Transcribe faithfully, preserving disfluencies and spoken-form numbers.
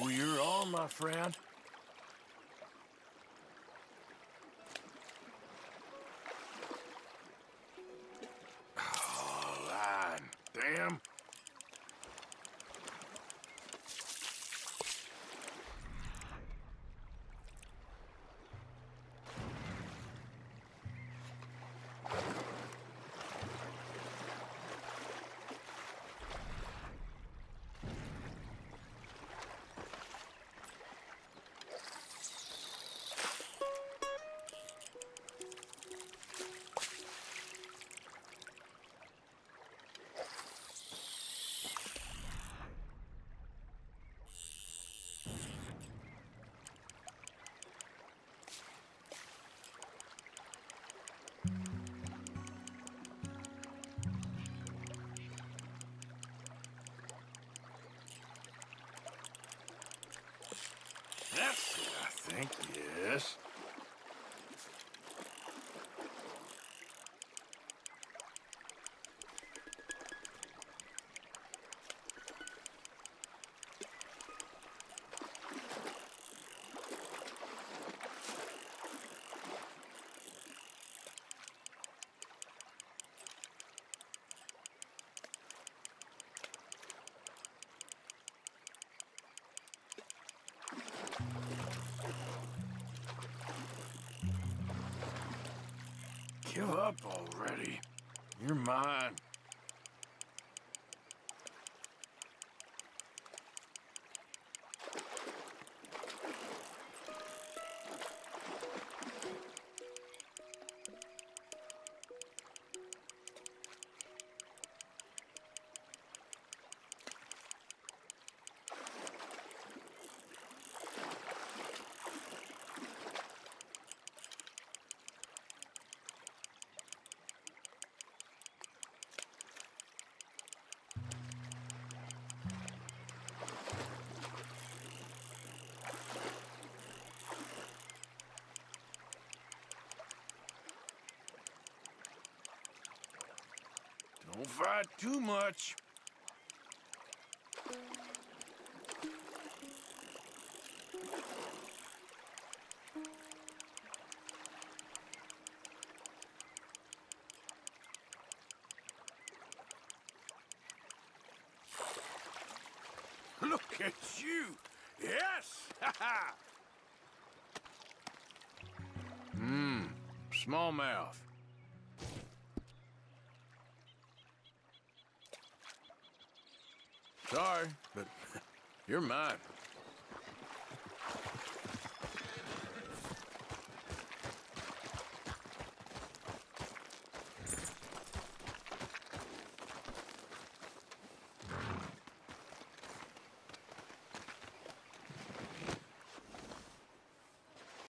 Well, you're on, my friend. Oh, line. Damn. That's it, I think, yes. Give up already. You're mine. Don't fight too much. Look at you! Yes! Ha ha! Mmm, smallmouth. Sorry, but you're mine.